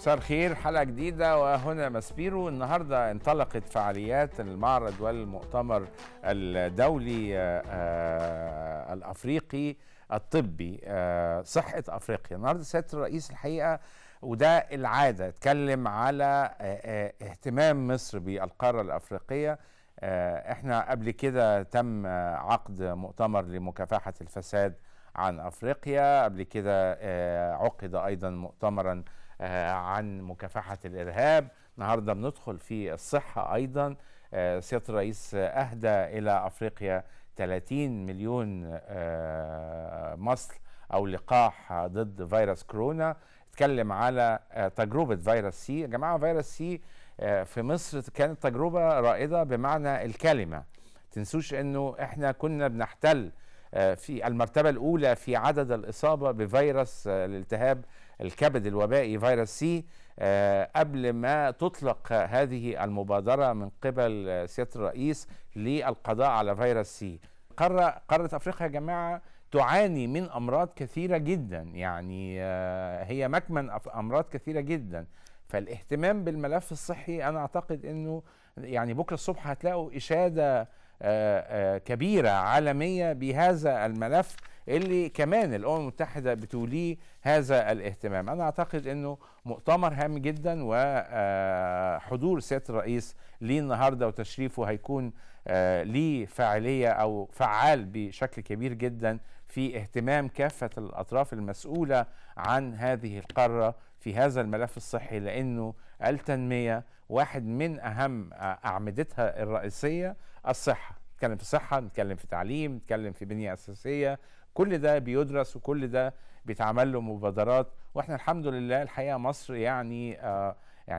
مساء خير، حلقة جديدة وهنا ماسبيرو. النهاردة انطلقت فعاليات المعرض والمؤتمر الدولي الأفريقي الطبي صحة أفريقيا. النهاردة سيادة الرئيس الحقيقة وده العادة اتكلم على اهتمام مصر بالقارة الأفريقية. احنا قبل كده تم عقد مؤتمر لمكافحة الفساد عن أفريقيا، قبل كده عقد أيضا مؤتمرا عن مكافحة الإرهاب. النهارده بندخل في الصحة أيضا. سيادة الرئيس أهدى إلى أفريقيا 30 مليون مصل أو لقاح ضد فيروس كورونا. اتكلم على تجربة فيروس سي. يا جماعة فيروس سي في مصر كانت تجربة رائدة بمعنى الكلمة. تنسوش أنه إحنا كنا بنحتل في المرتبة الأولى في عدد الإصابة بفيروس الالتهاب الكبد الوبائي فيروس سي قبل ما تطلق هذه المبادرة من قبل سيادة الرئيس للقضاء على فيروس سي. قارة أفريقيا يا جماعة تعاني من أمراض كثيرة جدا، يعني هي مكمن أمراض كثيرة جدا، فالاهتمام بالملف الصحي أنا أعتقد أنه يعني بكرة الصبح هتلاقوا إشادة كبيرة عالمية بهذا الملف اللي كمان الأمم المتحدة بتوليه هذا الاهتمام. أنا أعتقد أنه مؤتمر هام جدا، وحضور سيادة الرئيس ليه النهاردة وتشريفه هيكون ليه فاعلية أو فعال بشكل كبير جدا في اهتمام كافة الأطراف المسؤولة عن هذه القارة في هذا الملف الصحي، لأنه التنمية واحد من أهم أعمدتها الرئيسية الصحة. نتكلم في صحة، نتكلم في تعليم، نتكلم في بنية أساسية، كل ده بيدرس وكل ده بيتعمل له مبادرات. واحنا الحمد لله الحقيقة مصر يعني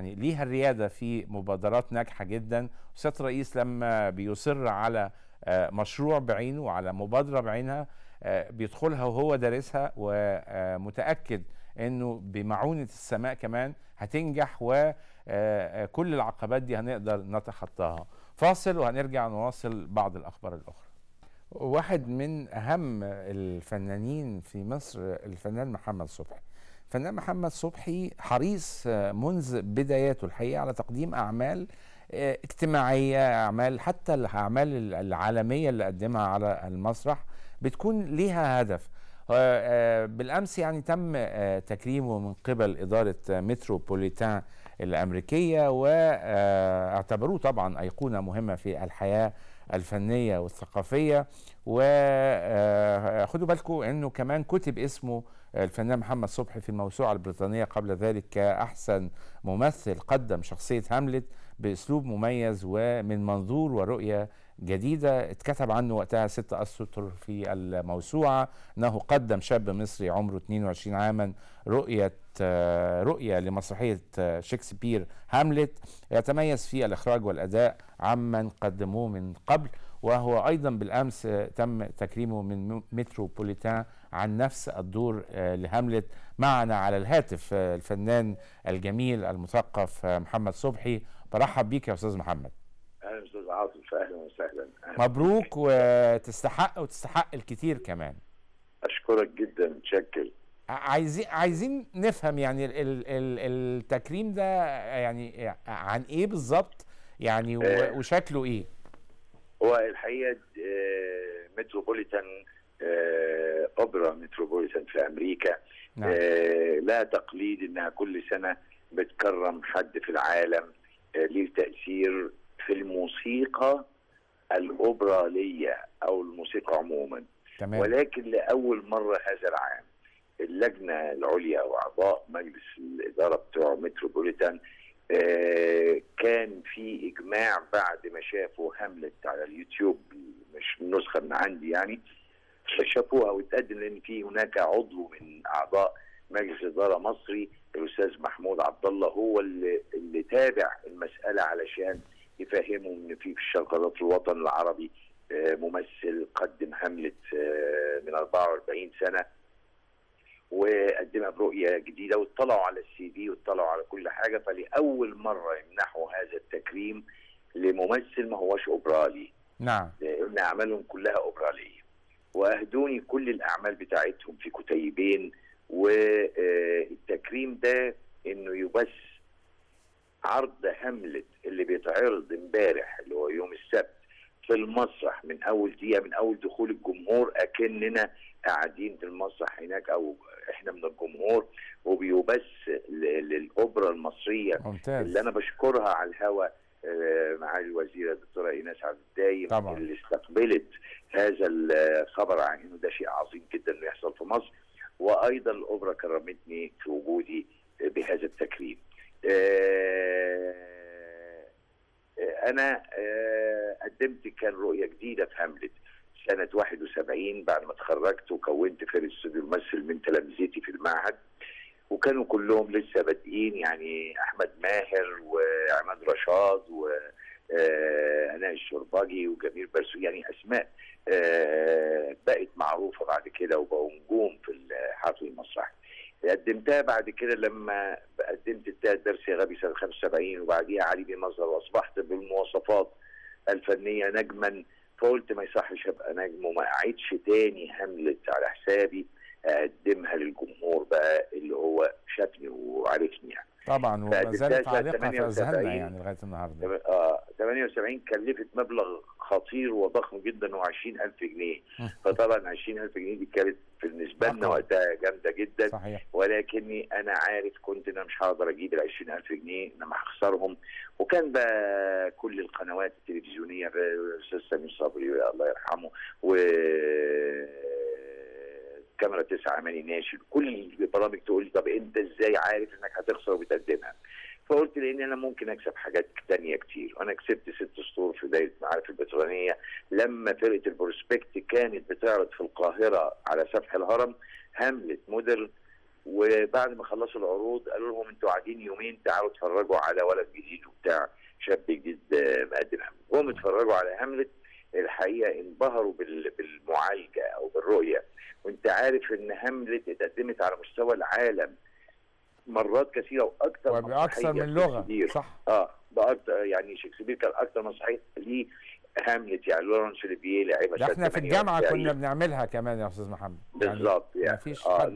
ليها الريادة في مبادرات ناجحة جدا. سيادة الرئيس لما بيصر على مشروع بعينه وعلى مبادرة بعينها بيدخلها وهو دارسها ومتأكد انه بمعونة السماء كمان هتنجح، وكل العقبات دي هنقدر نتخطاها. فاصل وهنرجع نواصل بعض الأخبار الأخرى. واحد من أهم الفنانين في مصر الفنان محمد صبحي. الفنان محمد صبحي حريص منذ بداياته الحقيقة على تقديم أعمال اجتماعية، أعمال حتى الأعمال العالمية اللي قدمها على المسرح بتكون ليها هدف. بالأمس يعني تم تكريمه من قبل إدارة متروبوليتان الأمريكية، واعتبروه طبعا أيقونة مهمة في الحياة الفنية والثقافية. وخدوا بالكم أنه كمان كتب اسمه الفنان محمد صبحي في الموسوعة البريطانية قبل ذلك كأحسن ممثل قدم شخصية هاملت بأسلوب مميز ومن منظور ورؤية جديدة. اتكتب عنه وقتها 6 أسطر في الموسوعة أنه قدم شاب مصري عمره 22 عاما رؤية لمسرحية شكسبير هاملت، يتميز في الإخراج والأداء عمن قدموه من قبل. وهو أيضا بالأمس تم تكريمه من متروبوليتان عن نفس الدور لهاملت. معنا على الهاتف الفنان الجميل المثقف محمد صبحي. برحب بيك يا أستاذ محمد. أهلا أستاذ عاطف، أهلا وسهلا. مبروك، وتستحق الكثير كمان. أشكرك جدا، متشكر. عايزين نفهم يعني التكريم ده يعني عن إيه بالظبط يعني وشكله إيه؟ هو الحقيقة متروبوليتان أوبرا متروبوليتان في أمريكا، نعم. لا تقليد إنها كل سنة بتكرم حد في العالم ليه تأثير في الموسيقى الأوبرالية أو الموسيقى عموما، تمام. ولكن لأول مرة هذا العام اللجنة العليا وأعضاء مجلس الإدارة بتوع متروبوليتان كان في إجماع بعد ما شافوا هاملت على اليوتيوب، مش النسخة من عندي يعني، شافوها واتقدم، لأن في هناك عضو من أعضاء مجلس إدارة مصري الأستاذ محمود عبد الله هو اللي تابع المسألة علشان يفهموا إن في شغلات الوطن العربي ممثل قدم هاملت من 44 سنة وقدمها برؤية جديدة، واطلعوا على الCD واطلعوا على كل حاجة. فلأول مرة يمنحوا هذا التكريم لممثل ما هوش أوبرالي، نعم، لأن أعمالهم كلها أوبرالية. وأهدوني كل الأعمال بتاعتهم في كتيبين، والتكريم ده انه يبث عرض هاملت اللي بيتعرض امبارح اللي هو يوم السبت في المسرح من اول دقيقه، من اول دخول الجمهور اكننا قاعدين في المسرح هناك او احنا من الجمهور، وبيبث للاوبرا المصريه. ممتاز. اللي انا بشكرها على الهواء معالي الوزيره الدكتوره ايناس عبد الدايم طبعا، اللي استقبلت هذا الخبر عن انه ده شيء عظيم جدا انه يحصل في مصر، وايضا الاوبرا كرمتني في وجودي بهذا التكريم. انا قدمت كان رؤيه جديده في هاملت سنه 71 بعد ما اتخرجت، وكونت فريق استوديو ممثل من تلامذتي في المعهد، وكانوا كلهم لسه بادئين، يعني احمد ماهر وعماد رشاد وأناء الشورباجي وجميل برسو، يعني اسماء بقت معروفه بعد كده وبقوا نجوم في الحفل المسرحي. قدمتها بعد كده لما قدمت التالت درس يا غبي سنه 75، وبعديها علي بيه مظهر، واصبحت بالمواصفات الفنيه نجما، فقلت ما يصحش ابقى نجم وما اعيدش تاني هاملت على حسابي، اقدمها للجمهور بقى اللي هو شافني وعرفني يعني. طبعا وما زالت عالقه في اذهاننا يعني لغايه النهارده. 78 كلفت مبلغ خطير وضخم جدا، و20,000 جنيه فطبعا 20,000 جنيه دي كانت بالنسبه لنا وقتها جامده جدا. صحيح. ولكني انا عارف كنت انا مش هقدر اجيب ال 20,000 جنيه، انا هخسرهم، وكان بقى كل القنوات التلفزيونيه الاستاذ سامي صبري الله يرحمه و كاميرا 9 اماني ناشد، كل البرامج تقول لي طب انت ازاي عارف انك هتخسر وبتقدمها؟ فقلت لان انا ممكن اكسب حاجات ثانيه كتير، وانا كسبت 6 شهور في دايره معارف البتروليه لما فرقه البروسبكت كانت بتعرض في القاهره على سفح الهرم هاملت مودرن، وبعد ما خلصوا العروض قالوا لهم انتوا قاعدين يومين تعالوا اتفرجوا على ولد جديد وبتاع شاب جديد مقدم هاملت، وهم اتفرجوا على هاملت، الحقيقه انبهروا بالمعالجه او بالرؤيه. وانت عارف ان هاملت اتقدمت على مستوى العالم مرات كثيره واكثر، وباكثر من لغه. صح. باكثر، يعني شكسبير كان اكثر مسرحيه ليه هاملت، يعني لورانس ايفييه لعيبه ده احنا في الجامعه كنا بنعملها كمان يا استاذ محمد. بالظبط يعني. مفيش حد.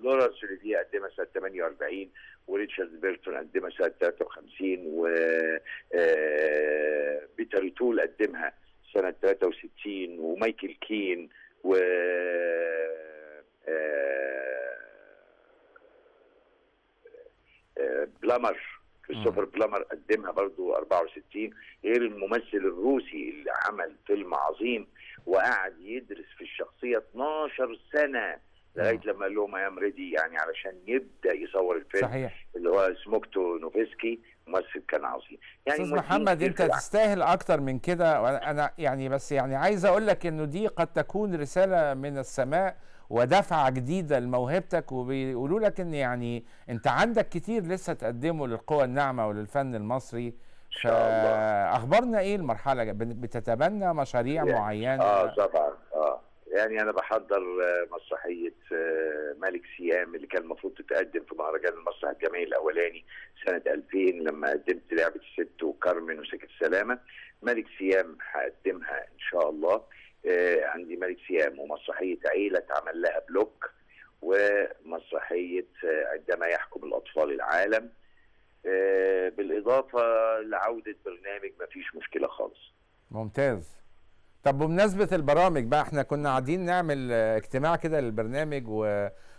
لورانس ايفييه قدمها سنه 48، وريتشارد بيرتون قدمها سنه 53، و بيتر تول قدمها سنه 63، ومايكل كين و بلامر كريستوفر بلامر قدمها برضو 64، غير الممثل الروسي اللي عمل فيلم عظيم وقعد يدرس في الشخصيه 12 سنه لغايه لما قال لهم ايام ريدي، يعني علشان يبدا يصور الفيلم. صحيح. اللي هو سموكتو نوفيسكي، ممثل كان عظيم يعني. استاذ محمد انت تستاهل اكتر من كده، انا يعني بس يعني عايز اقول لك انه دي قد تكون رساله من السماء ودفعه جديده لموهبتك، وبيقولوا لك ان يعني انت عندك كتير لسه تقدمه للقوى الناعمه وللفن المصري. ان شاء الله. اخبارنا ايه المرحله؟ بتتبنى مشاريع يعني معينه؟ طبعا. يعني انا بحضر مسرحيه ملك سيام اللي كان المفروض تتقدم في مهرجان المسرح الجامعي الاولاني سنه 2000 لما قدمت لعبه الست وكارمن وسكه السلامه. ملك سيام هقدمها ان شاء الله. عندي ملك سيام ومسرحيه عيله اتعمل لها بلوك، ومسرحيه عندما يحكم الاطفال العالم، بالاضافه لعوده برنامج مفيش مشكله خالص. ممتاز. طب بمناسبة البرامج بقى، احنا كنا قاعدين نعمل اجتماع كده للبرنامج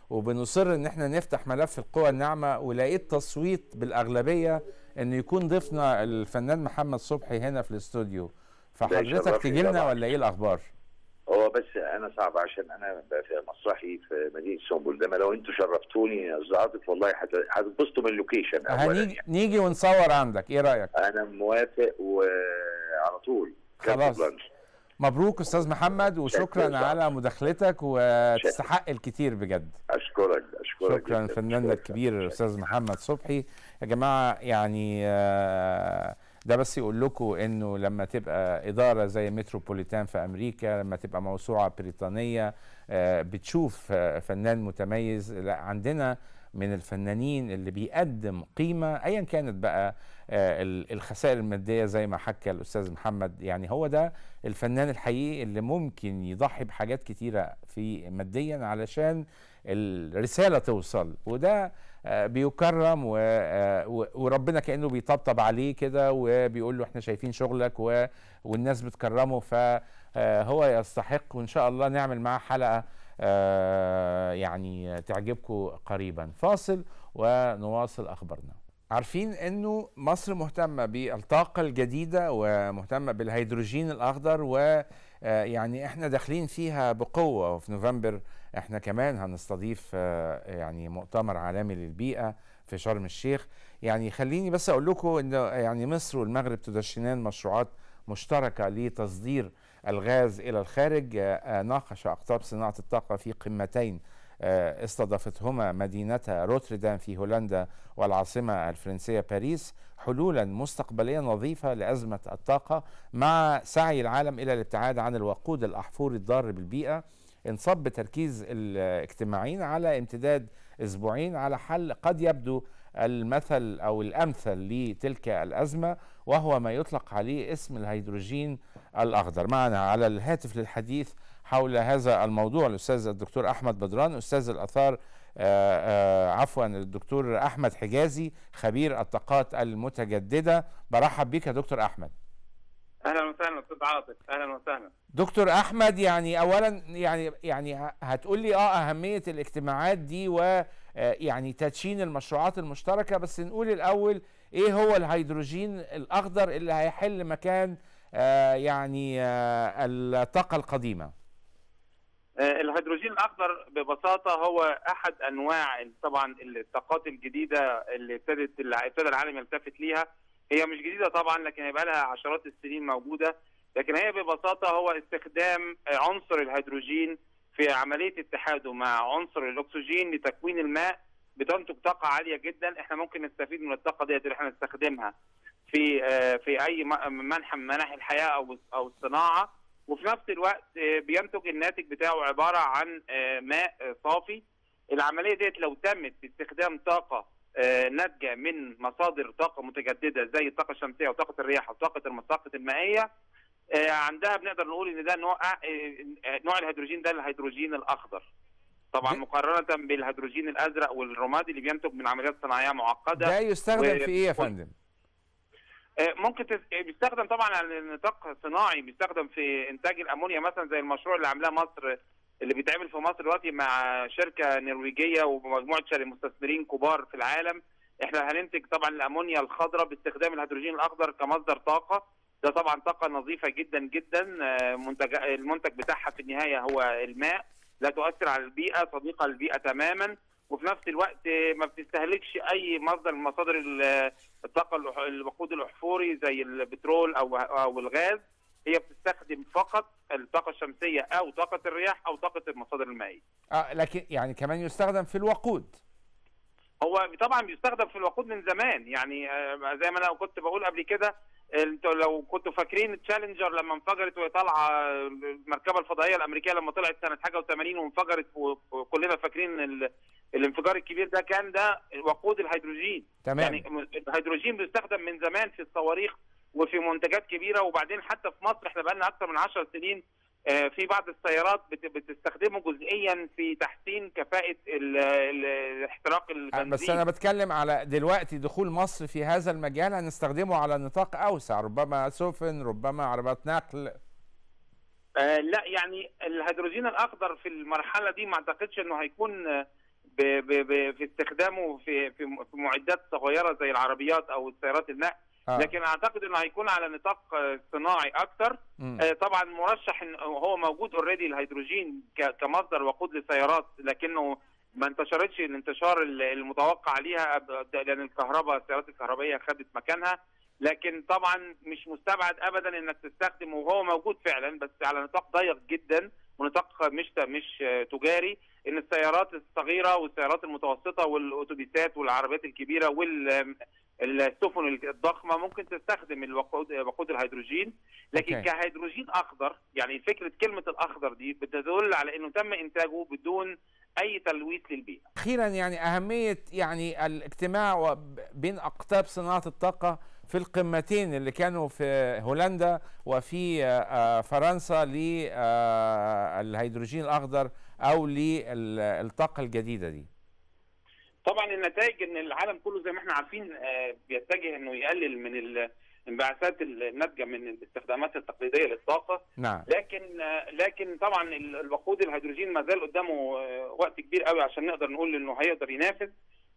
وبنصر ان احنا نفتح ملف القوى الناعمة، ولقيت تصويت بالأغلبية ان يكون ضيفنا الفنان محمد صبحي هنا في الاستوديو، فحضرتك تجي لنا ولا ايه الأخبار؟ هو بس انا صعب عشان انا في مسرحي في مدينه سنبل، انما لو انتوا شرفتوني يا استاذ عاطف والله هتتبسطوا من اللوكيشن. نيجي ونصور عندك، ايه رأيك؟ انا موافق وعلى طول. خلاص. مبروك استاذ محمد، وشكرا على مداخلتك، وتستحق الكتير بجد. اشكرك شكرا فناننا الكبير استاذ محمد صبحي. يا جماعه يعني ده بس يقول لكم انه لما تبقى اداره زي متروبوليتان في امريكا، لما تبقى موسوعه بريطانيه بتشوف فنان متميز، لا عندنا من الفنانين اللي بيقدم قيمة أيا كانت بقى الخسائر المادية زي ما حكى الأستاذ محمد. يعني هو ده الفنان الحقيقي اللي ممكن يضحي بحاجات كتيرة في ماديا علشان الرسالة توصل، وده بيكرم وربنا كأنه بيطبطب عليه كده وبيقول له احنا شايفين شغلك والناس بتكرمه، فهو يستحق. وإن شاء الله نعمل معاه حلقة يعني تعجبكم قريبا. فاصل ونواصل أخبارنا. عارفين أنه مصر مهتمة بالطاقة الجديدة ومهتمة بالهيدروجين الأخضر، ويعني احنا داخلين فيها بقوة. وفي نوفمبر احنا كمان هنستضيف يعني مؤتمر عالمي للبيئة في شرم الشيخ. يعني خليني بس أقول لكم أنه يعني مصر والمغرب تدشنان مشروعات مشتركة لتصدير الغاز إلى الخارج. ناقش أقطاب صناعة الطاقة في قمتين استضافتهما مدينتها روتردام في هولندا والعاصمة الفرنسية باريس حلولا مستقبلية نظيفة لأزمة الطاقة، مع سعي العالم إلى الابتعاد عن الوقود الأحفوري الضار بالبيئة. انصب تركيز الاجتماعين على امتداد أسبوعين على حل قد يبدو المثل أو الأمثل لتلك الأزمة، وهو ما يطلق عليه اسم الهيدروجين الأخضر. معنا على الهاتف للحديث حول هذا الموضوع الأستاذ الدكتور أحمد بدران، أستاذ الآثار عفوا الدكتور أحمد حجازي خبير الطاقات المتجددة. برحب بك يا دكتور أحمد. أهلا وسهلا أستاذ عاطف. أهلا وسهلا دكتور أحمد. يعني أولا يعني هتقول لي أهمية الاجتماعات دي ويعني تدشين المشروعات المشتركة، بس نقول الأول إيه هو الهيدروجين الأخضر اللي هيحل مكان يعني الطاقة القديمة؟ الهيدروجين الأخضر ببساطة هو أحد أنواع طبعا الطاقات الجديدة اللي ابتدى العالم يلتفت ليها. هي مش جديدة طبعا، لكن هيبقى لها عشرات السنين موجودة، لكن هي ببساطة هو استخدام عنصر الهيدروجين في عملية اتحاده مع عنصر الأكسجين لتكوين الماء، بتنتج طاقة عالية جدا. احنا ممكن نستفيد من الطاقة ديت اللي احنا نستخدمها في أي منحى من مناحي الحياة أو الصناعة، وفي نفس الوقت بينتج الناتج بتاعه عبارة عن ماء صافي. العملية ديت لو تمت باستخدام طاقة ناتجه من مصادر طاقه متجدده زي الطاقه الشمسيه وطاقه الرياح وطاقه المصافات المائيه، عندها بنقدر نقول ان ده نوع الهيدروجين، ده الهيدروجين الاخضر. طبعا مقارنه بالهيدروجين الازرق والرمادي اللي بينتج من عمليات صناعيه معقده. ده يستخدم في ايه يا فندم؟ ممكن بيستخدم طبعا على نطاق صناعي، بيستخدم في انتاج الامونيا مثلا زي المشروع اللي عاملاه مصر، اللي بيتعمل في مصر دلوقتي مع شركه نرويجيه ومجموعه مستثمرين كبار في العالم. احنا هننتج طبعا الامونيا الخضراء باستخدام الهيدروجين الاخضر كمصدر طاقه. ده طبعا طاقه نظيفه جدا جدا، المنتج بتاعها في النهايه هو الماء، لا تؤثر على البيئه، صديقه للبيئه تماما، وفي نفس الوقت ما بتستهلكش اي مصدر من مصادر الطاقه الوقود الاحفوري زي البترول او الغاز. هي بتستخدم فقط الطاقة الشمسية أو طاقة الرياح أو طاقة المصادر المائية. لكن يعني كمان يستخدم في الوقود. هو طبعا بيستخدم في الوقود من زمان، يعني زي ما أنا كنت بقول قبل كده، انتوا لو كنتوا فاكرين تشالنجر لما انفجرت وهي طالعة، المركبة الفضائية الأمريكية لما طلعت سنة حاجة و80 وانفجرت، وكلنا فاكرين الانفجار الكبير ده، كان ده وقود الهيدروجين. تمام. يعني الهيدروجين بيستخدم من زمان في الصواريخ وفي منتجات كبيره، وبعدين حتى في مصر احنا بقالنا اكثر من 10 سنين في بعض السيارات بتستخدمه جزئيا في تحسين كفاءه احتراق البنزين. بس انا بتكلم على دلوقتي دخول مصر في هذا المجال، هنستخدمه على نطاق اوسع، ربما سفن، ربما عربات نقل. لا يعني الهيدروجين الاخضر في المرحله دي ما اعتقدش انه هيكون في استخدامه في معدات صغيره زي العربيات او السيارات النقل. لكن اعتقد انه هيكون على نطاق صناعي اكتر. طبعا مرشح، هو موجود اوريدي الهيدروجين كمصدر وقود للسيارات، لكنه ما انتشرتش الانتشار المتوقع ليها، لان الكهرباء السيارات الكهربائيه خدت مكانها. لكن طبعا مش مستبعد ابدا انك تستخدم، وهو موجود فعلا بس على نطاق ضيق جدا ونطاق مش تجاري، ان السيارات الصغيره والسيارات المتوسطه والاتوبيسات والعربيات الكبيره السفن الضخمه ممكن تستخدم وقود الهيدروجين. لكن كهيدروجين اخضر، يعني فكره كلمه الاخضر دي بتدل على انه تم انتاجه بدون اي تلويث للبيئه. اخيرا يعني اهميه يعني الاجتماع بين اقطاب صناعه الطاقه في القمتين اللي كانوا في هولندا وفي فرنسا للهيدروجين الاخضر او للطاقه الجديده دي. طبعا النتائج ان العالم كله زي ما احنا عارفين بيتجه انه يقلل من الانبعاثات الناتجه من الاستخدامات التقليديه للطاقه. نعم. لكن طبعا الوقود الهيدروجين ما زال قدامه وقت كبير قوي عشان نقدر نقول انه هيقدر ينافس،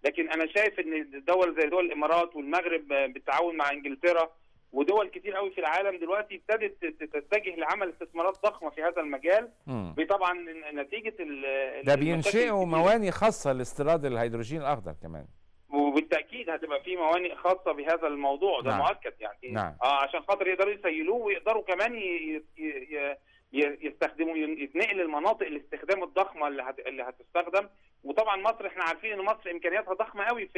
لكن انا شايف ان دول زي دول الامارات والمغرب بالتعاون مع انجلترا ودول كتير قوي في العالم دلوقتي ابتدت تتجه لعمل استثمارات ضخمه في هذا المجال. طبعا نتيجه ده بينشئوا موانئ خاصه لاستيراد الهيدروجين الاخضر كمان، وبالتاكيد هتبقى في موانئ خاصه بهذا الموضوع. نعم. ده مؤكد يعني. نعم. عشان خاطر يقدروا يسيلوه ويقدروا كمان يستخدموا يتنقل المناطق الاستخدام الضخمه اللي هتستخدم. وطبعا مصر احنا عارفين ان مصر امكانياتها ضخمه قوي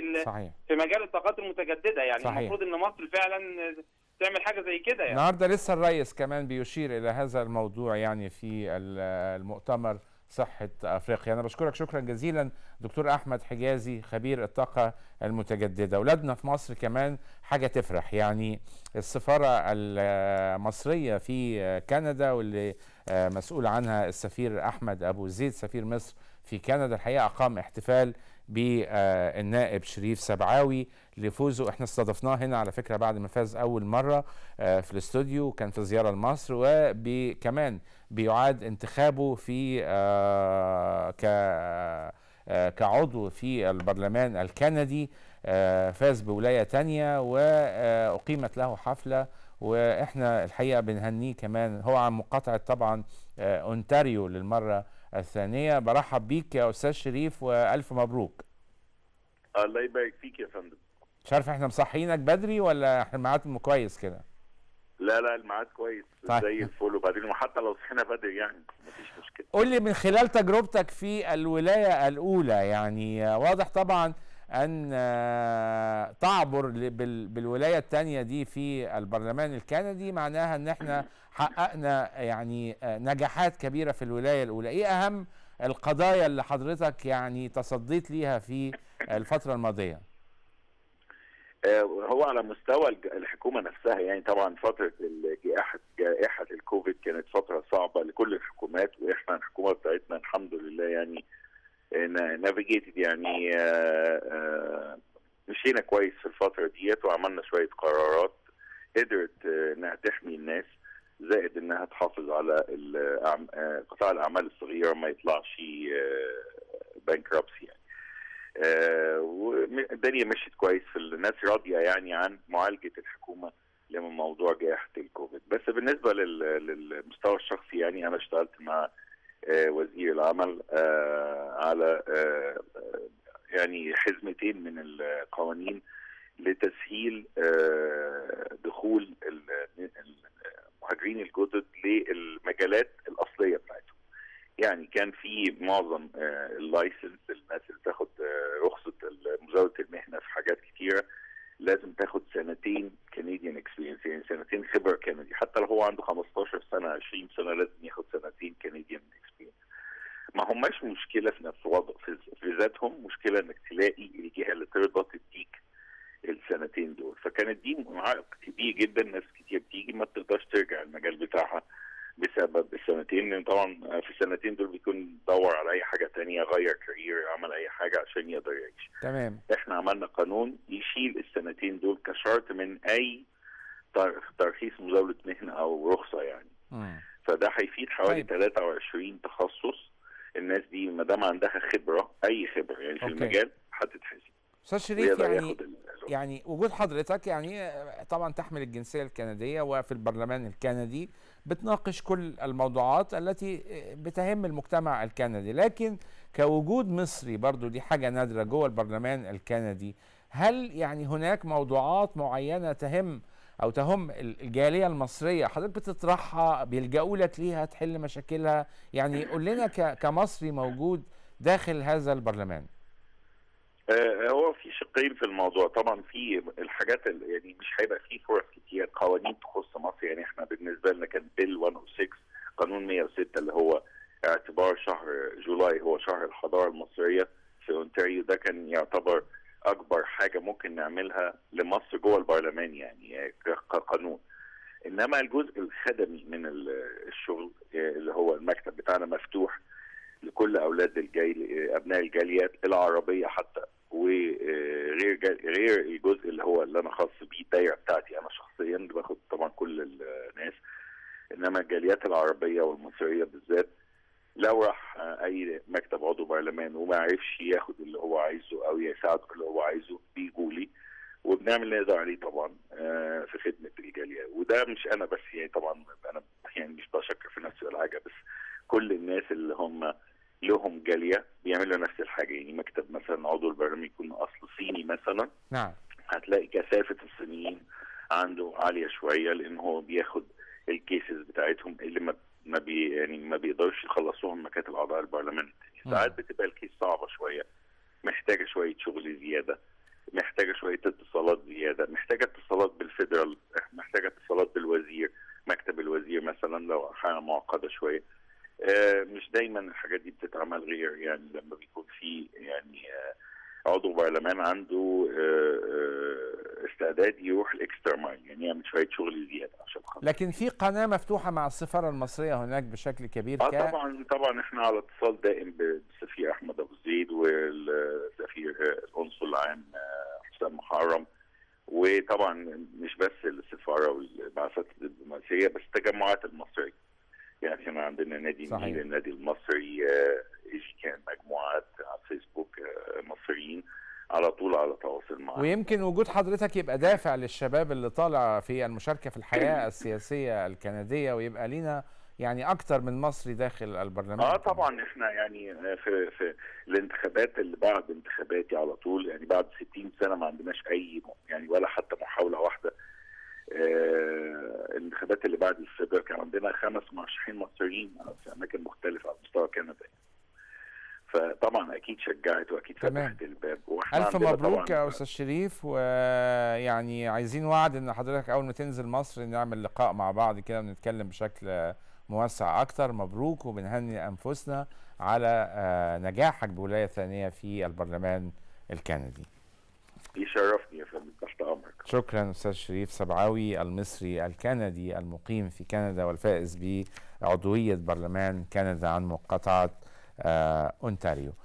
في مجال الطاقات المتجدده يعني. صحيح. المفروض ان مصر فعلا تعمل حاجه زي كده يعني. النهارده لسه الرئيس كمان بيشير الى هذا الموضوع يعني في المؤتمر صحه افريقيا. انا بشكرك شكرا جزيلا دكتور احمد حجازي خبير الطاقه المتجدده. اولادنا في مصر كمان حاجه تفرح يعني، السفاره المصريه في كندا واللي مسؤول عنها السفير احمد ابو زيد سفير مصر في كندا الحقيقه قام احتفال بالنائب شريف سبعاوي لفوزه. احنا استضفناه هنا على فكره بعد ما فاز اول مره في الاستوديو، كان في زياره لمصر، وكمان بيعاد انتخابه في كعضو في البرلمان الكندي، فاز بولايه ثانيه واقيمت له حفله واحنا الحقيقه بنهنيه كمان. هو عن مقاطعه طبعا اونتاريو للمره الثانيه. برحب بيك يا استاذ شريف والف مبروك. الله يبارك فيك يا فندم. مش عارف احنا مصحينك بدري ولا احنا معاكم كويس كده؟ لا الميعاد كويس زي الفل، وبعدين وحتى لو صحينا بدري يعني مفيش مشكله. قول لي من خلال تجربتك في الولايه الاولى، يعني واضح طبعا ان تعبر بالولايه الثانيه دي في البرلمان الكندي معناها ان احنا حققنا يعني نجاحات كبيره في الولايه الاولى. ايه اهم القضايا اللي حضرتك يعني تصديت ليها في الفتره الماضيه؟ هو على مستوى الحكومه نفسها يعني، طبعا فتره جائحه الكوفيد كانت فتره صعبه لكل الحكومات، واحنا الحكومه بتاعتنا الحمد لله يعني نافيجيتد يعني مشينا كويس في الفتره ديت وعملنا شويه قرارات قدرت انها تحمي الناس، زائد انها تحافظ على قطاع الاعمال الصغيره ما يطلعش بانكربسي يعني. والدنيا مشيت كويس، الناس راضيه يعني عن معالجه الحكومه لموضوع جائحه الكوفيد. بس بالنسبه للمستوى الشخصي يعني انا اشتغلت مع وزير العمل على يعني حزمتين من القوانين لتسهيل دخول المهاجرين الجدد للمجالات الأصلية بتاعتهم. يعني كان في معظم اللايسنس الناس اللي بتاخد رخصة مزاولة المهنة في حاجات كتيرة لازم تاخد سنتين كنديان اكسبيرينس، يعني سنتين خبره كندي، حتى لو هو عنده 15 سنه 20 سنه لازم ياخد سنتين كنديان اكسبيرينس. ما هماش مشكله في نفس وضع في ذاتهم، مشكله انك تلاقي الجهه اللي ترضى تديك السنتين دول، فكانت دي عائق كبير جدا. ناس كتير بتيجي ما بتقدرش ترجع المجال بتاعها بسبب السنتين، لان طبعا في السنتين دول بيكون دور على اي حاجه ثانيه، غير كارير، عمل اي حاجه عشان يقدر يعيش. تمام. احنا عملنا قانون يشيل السنتين دول كشرط من اي ترخيص مزاوله مهنه او رخصه يعني. فده هيفيد حوالي 23 تخصص. الناس دي ما دام عندها خبره، اي خبره يعني في المجال هتتحسب. استاذ شريف يعني وجود حضرتك يعني طبعا تحمل الجنسيه الكنديه وفي البرلمان الكندي بتناقش كل الموضوعات التي بتهم المجتمع الكندي، لكن كوجود مصري برضو دي حاجه نادره جوه البرلمان الكندي. هل يعني هناك موضوعات معينه تهم الجاليه المصريه حضرتك بتطرحها بيلجأوا لك ليها تحل مشاكلها؟ يعني قول لنا كمصري موجود داخل هذا البرلمان. هو في شقين في الموضوع، طبعا في الحاجات اللي يعني مش هيبقى في فرص كتير قوانين تخص مصر، يعني احنا بالنسبه لنا كان بيل 106 قانون 106 اللي هو اعتبار شهر جولاي هو شهر الحضارة المصرية في أونتاريو، ده كان يعتبر أكبر حاجة ممكن نعملها لمصر جوه البرلمان يعني كقانون. إنما الجزء الخدمي من الشغل اللي هو المكتب بتاعنا مفتوح لكل أولاد الجيل، أبناء الجاليات العربية حتى، وغير الجزء اللي هو اللي أنا خاص بيه الدايرة بتاعتي أنا شخصيا، باخد طبعا كل الناس، إنما الجاليات العربية والمصرية بالذات لو راح أي مكتب عضو برلمان وما عرفش ياخد اللي هو عايزه أو يساعد اللي هو عايزه بيجوا لي وبنعمل اللي نقدر عليه طبعا في خدمة الجالية. وده مش أنا بس يعني، طبعا أنا يعني مش بشكر في نفسي ولا حاجة، بس كل الناس اللي هم لهم جالية بيعملوا نفس الحاجة. يعني مكتب مثلا عضو البرلمان يكون أصل صيني مثلا، نعم، هتلاقي كثافة الصينيين عنده عالية شوية لأن هو بياخد الكيسز بتاعتهم اللي ما بيقدرش يخلصوهم مكاتب اعضاء البرلمان. ساعات بتبقى الكيس صعبه شويه، محتاجه شويه شغل زياده، محتاجه شويه اتصالات زياده، محتاجه اتصالات بالفيدرال، محتاجه اتصالات بالوزير، مكتب الوزير مثلا لو حاجه معقده شويه. مش دايما الحاجات دي بتتعمل، غير يعني لما بيكون في يعني عضو برلمان عنده استعداد يروح الاكسترا مايل، يعني يعمل شويه شغل زياده عشان خاطر. لكن في قناه مفتوحه مع السفاره المصريه هناك بشكل كبير. طبعا احنا على اتصال دائم بالسفير احمد ابو زيد والسفير القنصل العام حسام محرم، وطبعا مش بس السفاره والبعثات الدبلوماسيه بس التجمعات المصريه. يعني احنا عندنا نادي النيل، النادي المصري، كان مجموعات على الفيسبوك مصريين على طول على تواصل معاهم. ويمكن وجود حضرتك يبقى دافع للشباب اللي طالع في المشاركه في الحياه السياسيه الكنديه، ويبقى لينا يعني اكتر من مصري داخل البرلمان. طبعا احنا يعني في الانتخابات اللي بعد انتخاباتي على طول، يعني بعد 60 سنه ما عندناش اي يعني ولا حتى محاوله واحده. الانتخابات اللي بعد السبر كان عندنا 5 مرشحين مصريين في اماكن مختلفه على مستوى كندا، فطبعا اكيد شجعت واكيد فتحت الباب. الف مبروك يا استاذ شريف، ويعني عايزين وعد ان حضرتك اول ما تنزل مصر نعمل لقاء مع بعض كده ونتكلم بشكل موسع اكتر. مبروك، وبنهني انفسنا على نجاحك بولايه ثانيه في البرلمان الكندي. يشرفني يا فندم، تحت امرك. شكرا استاذ شريف سبعاوي المصري الكندي المقيم في كندا والفائز بعضويه برلمان كندا عن مقاطعه أونتاريو.